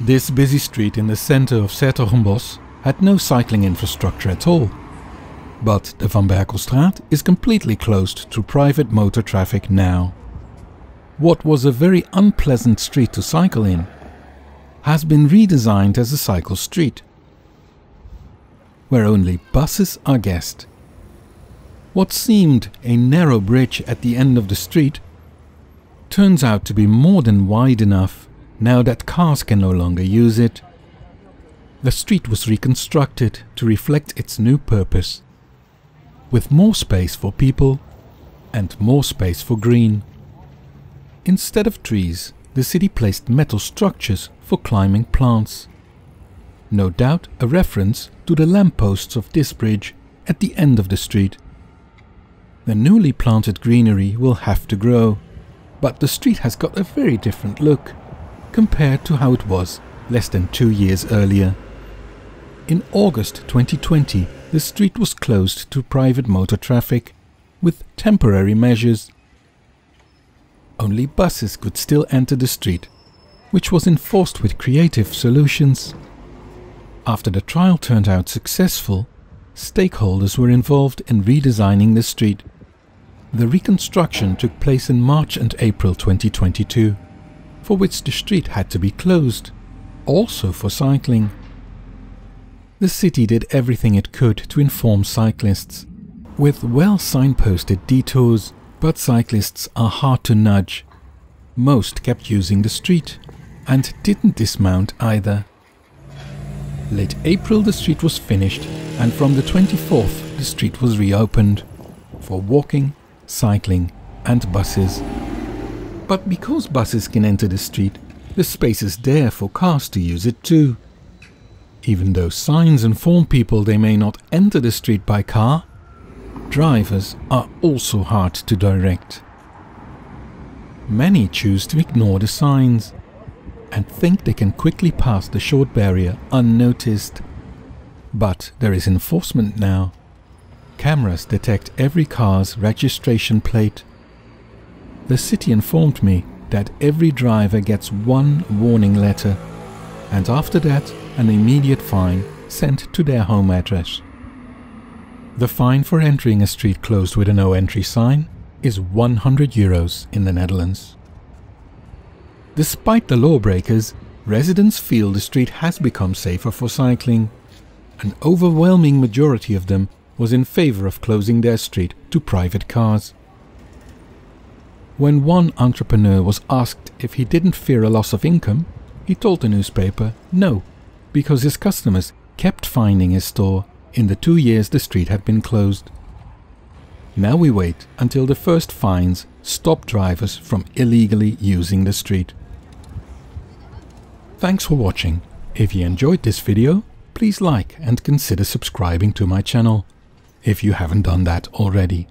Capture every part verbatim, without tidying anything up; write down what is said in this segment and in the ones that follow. This busy street in the center of 's-Hertogenbosch had no cycling infrastructure at all. But the Van Berkelstraat is completely closed to private motor traffic now. What was a very unpleasant street to cycle in has been redesigned as a cycle street, where only buses are guessed. What seemed a narrow bridge at the end of the street turns out to be more than wide enough now that cars can no longer use it. The street was reconstructed to reflect its new purpose, with more space for people and more space for green. Instead of trees, the city placed metal structures for climbing plants. No doubt a reference to the lampposts of this bridge at the end of the street. The newly planted greenery will have to grow, but the street has got a very different look compared to how it was less than two years earlier. In August twenty twenty, the street was closed to private motor traffic with temporary measures. Only buses could still enter the street, which was enforced with creative solutions. After the trial turned out successful, stakeholders were involved in redesigning the street. The reconstruction took place in March and April twenty twenty-two, for which the street had to be closed, also for cycling. The city did everything it could to inform cyclists, with well signposted detours, but cyclists are hard to nudge. Most kept using the street and didn't dismount either. Late April the street was finished, and from the twenty-fourth the street was reopened for walking, cycling and buses. But because buses can enter the street, the space is there for cars to use it too. Even though signs inform people they may not enter the street by car, drivers are also hard to direct. Many choose to ignore the signs and think they can quickly pass the short barrier unnoticed. But there is enforcement now. Cameras detect every car's registration plate. The city informed me that every driver gets one warning letter, and after that an immediate fine sent to their home address. The fine for entering a street closed with a no entry sign is one hundred euros in the Netherlands. Despite the lawbreakers, residents feel the street has become safer for cycling. An overwhelming majority of them was in favor of closing their street to private cars. When one entrepreneur was asked if he didn't fear a loss of income, he told the newspaper no, because his customers kept finding his store in the two years the street had been closed. Now we wait until the first fines stop drivers from illegally using the street. Thanks for watching. If you enjoyed this video, please like and consider subscribing to my channel if you haven't done that already.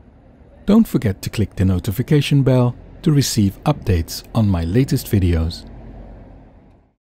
Don't forget to click the notification bell to receive updates on my latest videos.